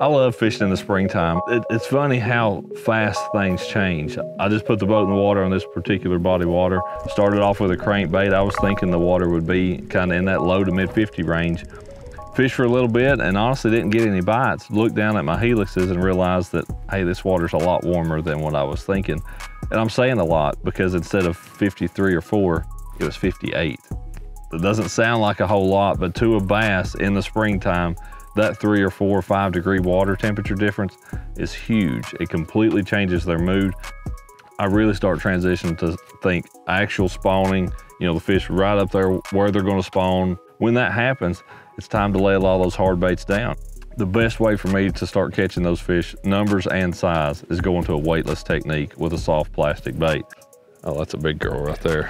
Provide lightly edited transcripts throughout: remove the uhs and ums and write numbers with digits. I love fishing in the springtime. It's funny how fast things change. I just put the boat in the water on this particular body of water. Started off with a crankbait. I was thinking the water would be kind of in that low to mid 50 range. Fished for a little bit and honestly didn't get any bites. Looked down at my helixes and realized that, hey, this water's a lot warmer than what I was thinking. And I'm saying a lot because instead of 53 or 4, it was 58. It doesn't sound like a whole lot, but to a bass in the springtime, that 3 or 4 or 5 degree water temperature difference is huge. It completely changes their mood. I really start transitioning to think actual spawning, you know, the fish right up there where they're gonna spawn. When that happens, it's time to lay a lot of those hard baits down. The best way for me to start catching those fish, numbers and size, is going to a weightless technique with a soft plastic bait. Oh, that's a big girl right there.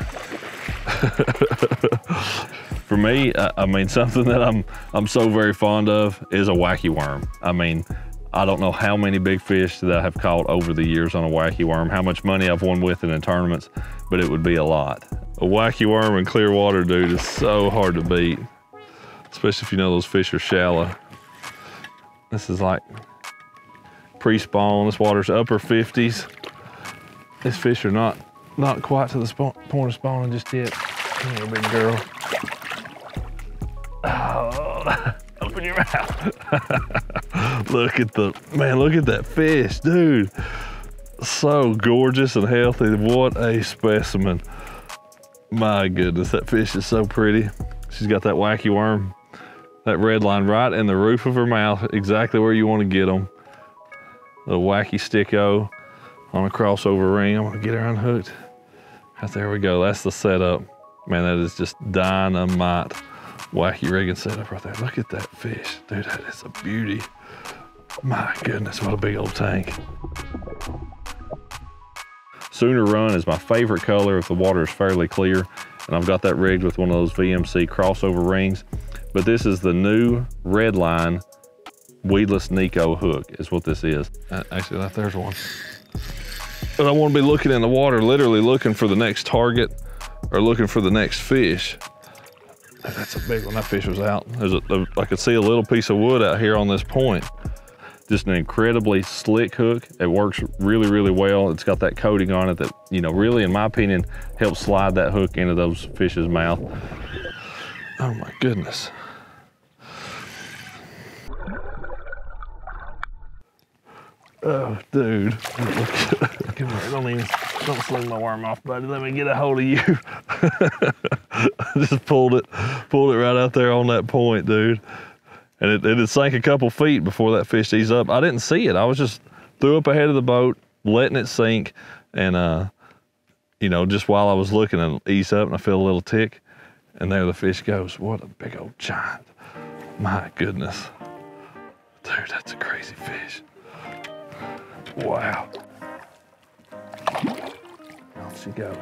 For me, I mean, something that I'm so very fond of is a wacky worm. I mean, I don't know how many big fish that I have caught over the years on a wacky worm, how much money I've won with it in tournaments, but it would be a lot. A wacky worm in clear water, dude, is so hard to beat, especially if you know those fish are shallow. This is like pre-spawn. This water's upper 50s. These fish are not quite to the point of spawning just yet. Come here, big girl. Oh, open your mouth. Look at that fish, dude. So gorgeous and healthy. What a specimen. My goodness, that fish is so pretty. She's got that wacky worm, that red line right in the roof of her mouth, exactly where you want to get them. The wacky stick-o on a crossover ring. I'm gonna get her unhooked. Right, there we go, that's the setup. Man, that is just dynamite. Wacky rigging setup right there. Look at that fish. Dude, that is a beauty. My goodness, what a big old tank. Sooner Run is my favorite color if the water is fairly clear, and I've got that rigged with one of those VMC crossover rings. But this is the new Redline weedless Nico hook is what this is. Actually, that there's one. But I want to be looking in the water, literally looking for the next target or looking for the next fish. That's a big one. That fish was out. I could see a little piece of wood out here on this point. Just an incredibly slick hook. It works really, really well. It's got that coating on it that, you know, really, in my opinion, helps slide that hook into those fish's mouth. Oh my goodness. Oh, dude. Come here, don't sling my worm off, buddy. Let me get a hold of you. I just pulled it right out there on that point, dude. And it had sank a couple feet before that fish eased up. I didn't see it. I was just threw up ahead of the boat, letting it sink. And, you know, just while I was looking, and ease up, and I feel a little tick. And there the fish goes. What a big old giant. My goodness. Dude, that's a crazy fish. Wow. Off she goes.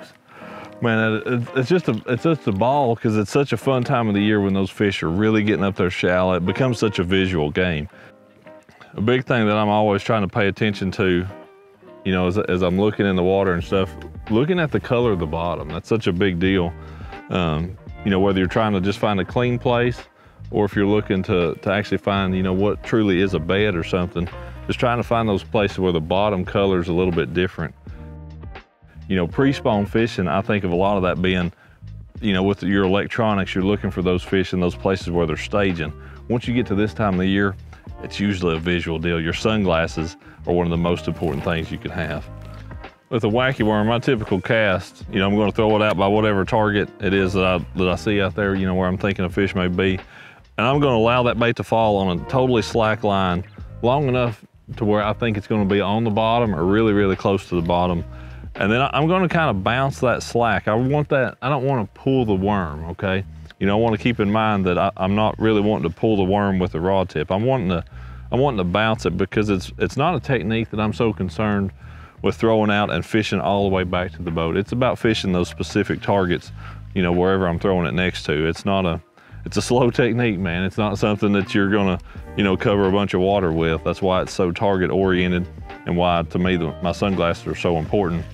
Man, it's just a ball because it's such a fun time of the year when those fish are really getting up there shallow. It becomes such a visual game. A big thing that I'm always trying to pay attention to, you know, as I'm looking in the water and stuff, looking at the color of the bottom. That's such a big deal. You know, whether you're trying to just find a clean place or if you're looking to actually find, you know, what truly is a bed or something. Just trying to find those places where the bottom color is a little bit different. You know, pre-spawn fishing, I think of a lot of that being, you know, with your electronics, you're looking for those fish in those places where they're staging. Once you get to this time of the year, it's usually a visual deal. Your sunglasses are one of the most important things you can have. With a wacky worm, my typical cast, you know, I'm gonna throw it out by whatever target it is that I see out there, you know, where I'm thinking a fish may be. And I'm gonna allow that bait to fall on a totally slack line long enough to where I think it's gonna be on the bottom or really, really close to the bottom. And then I'm gonna kind of bounce that slack. I don't wanna pull the worm, okay? You know, I wanna keep in mind that I'm not really wanting to pull the worm with the rod tip. I'm wanting to bounce it because it's not a technique that I'm so concerned with throwing out and fishing all the way back to the boat. It's about fishing those specific targets, you know, wherever I'm throwing it next to. It's a slow technique, man. It's not something that you're gonna, you know, cover a bunch of water with. That's why it's so target oriented and why, to me, my sunglasses are so important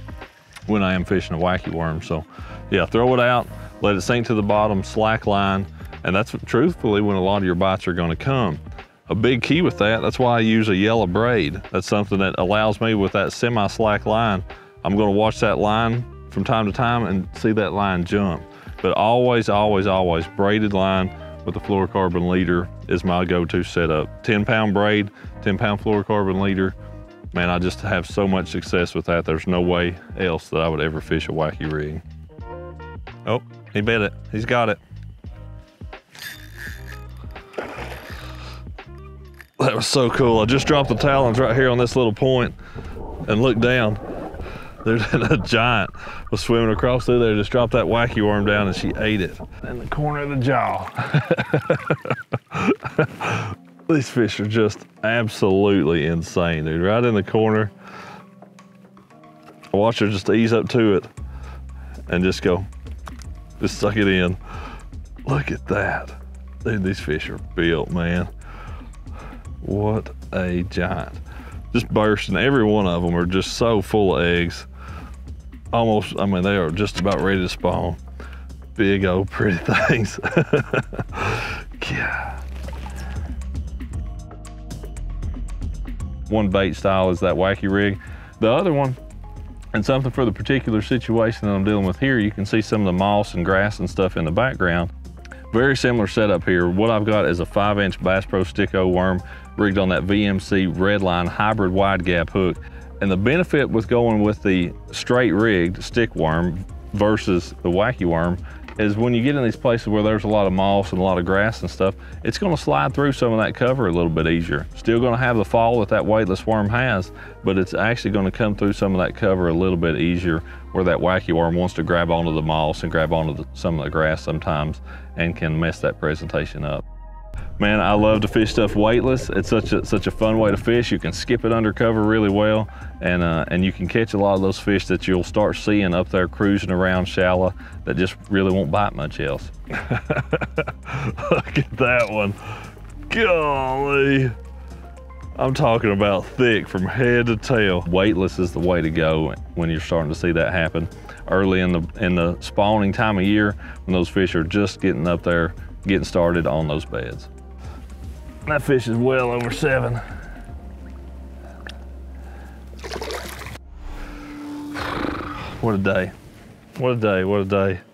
when I am fishing a wacky worm. So yeah, throw it out, let it sink to the bottom, slack line. And that's truthfully when a lot of your bites are gonna come. a big key with that. That's why I use a yellow braid. That's something that allows me with that semi-slack line. I'm gonna watch that line from time to time and see that line jump. But always, always, always braided line with a fluorocarbon leader is my go-to setup. 10-pound braid, 10-pound fluorocarbon leader. Man, I just have so much success with that. There's no way else that I would ever fish a wacky rig. Oh, he bit it, he's got it. That was so cool. I just dropped the talons right here on this little point and looked down. There's a giant was swimming across through there, just dropped that wacky worm down and she ate it. In the corner of the jaw. These fish are just absolutely insane, dude. Right in the corner. I watch her just ease up to it and just go, just suck it in. Look at that. Dude, these fish are built, man. What a giant. Just bursting, every one of them are just so full of eggs. Almost, I mean, they are just about ready to spawn. Big old pretty things. Yeah. One bait style is that wacky rig. The other one, and something for the particular situation that I'm dealing with here, you can see some of the moss and grass and stuff in the background. Very similar setup here. What I've got is a 5-inch Bass Pro Stick-O worm rigged on that VMC Redline hybrid wide gap hook. And the benefit with going with the straight rigged stick worm versus the wacky worm is when you get in these places where there's a lot of moss and a lot of grass and stuff, it's gonna slide through some of that cover a little bit easier. Still gonna have the fall that that weightless worm has, but it's actually gonna come through some of that cover a little bit easier where that wacky worm wants to grab onto the moss and grab onto some of the grass sometimes and can mess that presentation up. Man, I love to fish stuff weightless. It's such a fun way to fish. You can skip it under cover really well, and you can catch a lot of those fish that you'll start seeing up there cruising around shallow that just really won't bite much else. Look at that one. Golly. I'm talking about thick from head to tail. Weightless is the way to go when you're starting to see that happen. Early in the spawning time of year when those fish are just getting up there, getting started on those beds. That fish is well over 7. What a day. What a day, what a day.